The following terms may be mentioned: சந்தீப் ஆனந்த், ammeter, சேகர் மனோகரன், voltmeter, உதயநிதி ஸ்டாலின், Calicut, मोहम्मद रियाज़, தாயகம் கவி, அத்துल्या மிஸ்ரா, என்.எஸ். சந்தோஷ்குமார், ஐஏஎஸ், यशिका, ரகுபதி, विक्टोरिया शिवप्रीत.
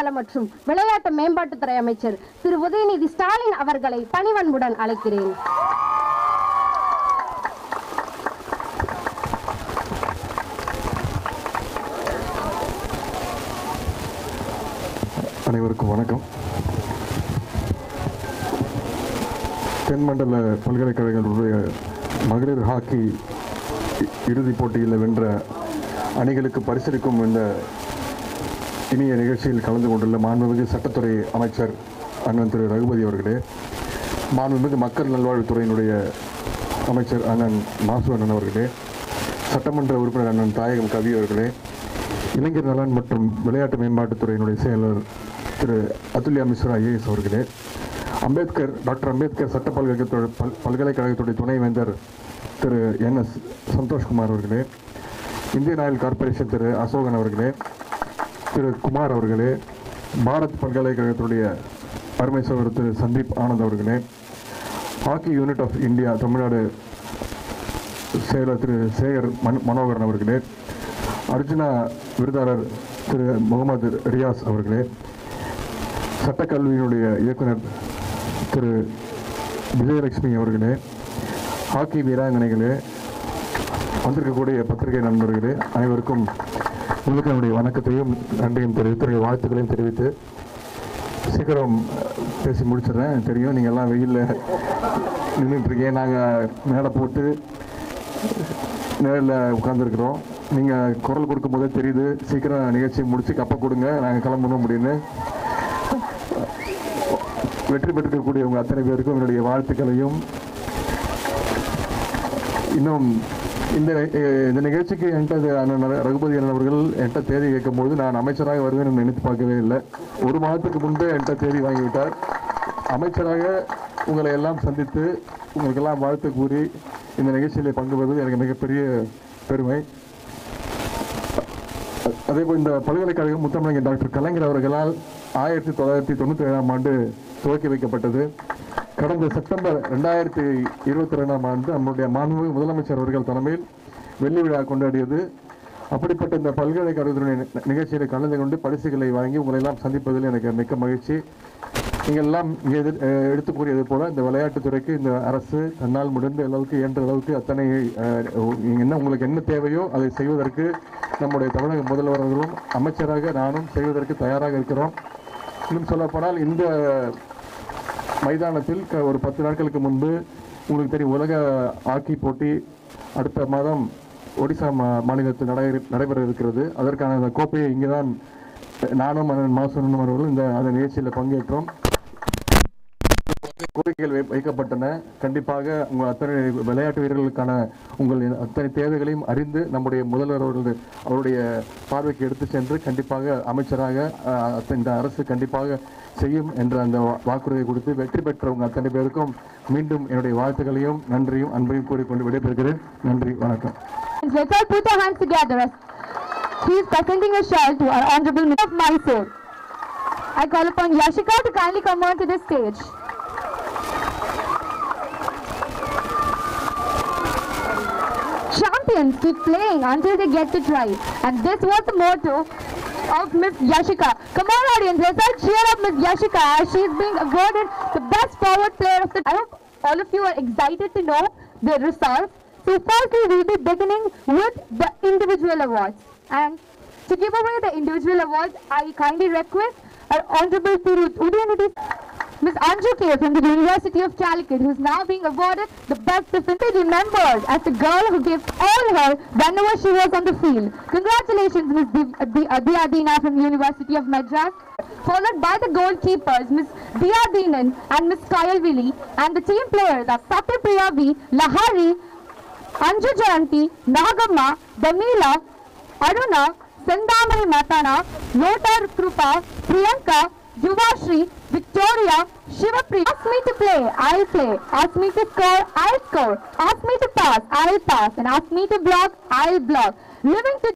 சுகாதார மற்றும் விளையாட்டு மேம்பாட்டுத்துறை அமைச்சர் திரு உதயநிதி ஸ்டாலின் அவர்களை பணிவன்புடன் அழைக்கிறேன். அனைவருக்கும் வணக்கம். தென்மண்டல பல்கலைக்கழகங்களுடைய மகளிர் ஹாக்கி இறுதிப் போட்டியில் வென்ற அணிகளுக்கு பரிசளிக்கும் இந்த இனிய நிகழ்ச்சியில் கலந்து கொண்டுள்ள மாண்புமிகு சட்டத்துறை அமைச்சர் அண்ணன் திரு ரகுபதி அவர்களே, மாண்புமிகு மக்கள் நல்வாழ்வுத்துறையினுடைய அமைச்சர் அண்ணன் மாசு அண்ணன் அவர்களே, சட்டமன்ற உறுப்பினர் அண்ணன் தாயகம் கவி அவர்களே, இளைஞர் நலன் மற்றும் விளையாட்டு மேம்பாட்டுத்துறையினுடைய செயலர் திரு அத்துल्या மிஸ்ரா ஐஏஎஸ் அவர்களே, அம்பேத்கர் டாக்டர் அம்பேத்கர் சட்ட பல்கலைக்கழகத்துடைய துணைவேந்தர் திரு என்.எஸ். சந்தோஷ்குமார் அவர்களே, இந்தியன் ஆயில் கார்ப்பரேஷன் திரு அசோகன் அவர்களே, திரு குமார் அவர்களே, பாரத் பல்கலைக்கழகத்துடைய பரமேஸ்வர் திரு சந்தீப் ஆனந்த் அவர்களே, hockey unit of India Tamil Nadu செயலர் திரு சேகர் மனோகரன் அவர்களே, அர்ஜுனா விருதாளர் திரு मोहम्मद रियाज़ அவர்களே, சட்டக்கல்வியினுடைய இயக்குனர் திரு விஜயலக்ஷ்மி அவர்களே, ஹாக்கி வீராங்கனைகளே, வந்திருக்கக்கூடிய பத்திரிகை நண்பர்களே, அனைவருக்கும் உங்களுடைய வணக்கத்தையும் நன்றியும் தெரிவித்து வாழ்த்துக்களையும் தெரிவித்து சீக்கிரம் பேசி முடிச்சிடுறேன். தெரியும் நீங்கள் எல்லாம் வெயிலில் நின்றுட்டுருக்கேன், நாங்கள் மேலே போட்டு நேரில் உட்காந்துருக்குறோம். நீங்கள் குரல் கொடுக்கும்போதே தெரியுது, சீக்கிரம் நிகழ்ச்சியை முடித்து கப்ப கொடுங்க, நாங்கள் கிளம்பணும் அப்படின்னு. வெற்றி பெற்றுக்கக்கூடிய உங்கள் அத்தனை பேருக்கும் என்னுடைய வாழ்த்துக்களையும், இன்னும் இந்த இந்த நிகழ்ச்சிக்கு என்கிட்ட ரகுபதி அவர்கள் என்கிட்ட தேதி கேட்கும்போது நான் அமைச்சராக வருவேன் நினைத்து பார்க்கவே இல்லை. ஒரு மாதத்துக்கு முன்பே என்கிட்ட தேதி வாங்கிவிட்டார். அமைச்சராக உங்களை எல்லாம் சந்தித்து உங்களுக்கெல்லாம் வாழ்த்து கூறி இந்த நிகழ்ச்சியில் பங்கு பெறுவது எனக்கு மிகப்பெரிய பெருமை. அதேபோல் இந்த பல்கலைக்கழகம் முத்தமிழக டாக்டர் கலைஞர் அவர்களால் 1997ஆம் ஆண்டு துவக்கி வைக்கப்பட்டது. கடந்த செப்டம்பர் 2022ஆம் ஆண்டு நம்முடைய மாண்புமிகு முதலமைச்சர் அவர்கள் தலைமையில் வெள்ளி விழா கொண்டாடியது. அப்படிப்பட்ட இந்த பல்கலைக்கழகத்துடைய நிகழ்ச்சியில் கலந்து கொண்டு பரிசுகளை வாங்கி உங்களையெல்லாம் சந்திப்பதில் எனக்கு மிக்க மகிழ்ச்சி. நீங்கள் எல்லாம் எடுத்து கூறியது போல இந்த விளையாட்டுத்துறைக்கு இந்த அரசு தன்னால் முடிந்த அளவுக்கு இயன்ற அளவுக்கு அத்தனை உங்களுக்கு என்ன தேவையோ அதை செய்வதற்கு நம்முடைய தமிழக முதல்வர்களும் அமைச்சராக நானும் செய்வதற்கு தயாராக இருக்கிறோம். இன்னும் சொல்லப்போனால் இந்த மைதானத்தில் ஒரு 10 நாட்களுக்கு முன்பு உங்களுக்கு தெரியும் உலக ஹாக்கி போட்டி அடுத்த மாதம் ஒடிசா மாநிலத்தில் நடைபெற இருக்கிறது. அதற்கான அந்த கோப்பையை இங்கே தான் நானும் மாசனும் அவர்களும் இந்த அந்த நிகழ்ச்சியில் பங்கேற்றோம். கோரிக்கைகள் வைக்கப்பட்டன. கண்டிப்பாக உங்கள் அத்தனை விளையாட்டு வீரர்களுக்கான உங்கள் அத்தனை தேவைகளையும் அறிந்து நம்முடைய முதல்வர் அவருடைய பார்வைக்கு எடுத்து சென்று கண்டிப்பாக அமைச்சராக இந்த அரசு கண்டிப்பாக செய்யும் என்ற அந்த வாக்குறுதியை கொடுத்து வெற்றி பெற்ற உங்கள் அத்தனை பேருக்கும் மீண்டும் என்னுடைய வாழ்த்துக்களையும் நன்றியும் அன்பையும் கூறிக்கொண்டு விடைபெறுகிறேன். நன்றி, வணக்கம். She is presenting a shawl to our Honorable Minister of Mysore. I call upon Yashika to kindly come on to the stage. Champions keep playing until they get it right, and this was the motto of Miss Yashika. Come on, audience, let's all cheer up Miss Yashika as she is being awarded the best forward player of the. I hope all of you are excited to know the results. So first we will be beginning with the individual awards. And to give away the individual awards, I kindly request our Honorable Durud Udeen, Ms. Anjuker from the University of Calicut, who is now being awarded the best defense, remembered as the girl who gave all her whenever she was on the field. Congratulations, Ms. Dia Dhinan from University of Madras, followed by the goalkeepers, Ms. Dia Dhinan and Ms. Kailvili, and the team players are Saptipriya, Lahari, Anjukaranthi, Nagamma, दमिला, Aruna, सुंदमरी मतना, Lothar Krupa, Priyanka, Yuvashree, विक्टोरिया, शिवप्रीत. Ask me to play, I'll play. Ask me to score, I'll score. Ask me to pass, I'll pass. And ask me to block, I'll block. Living to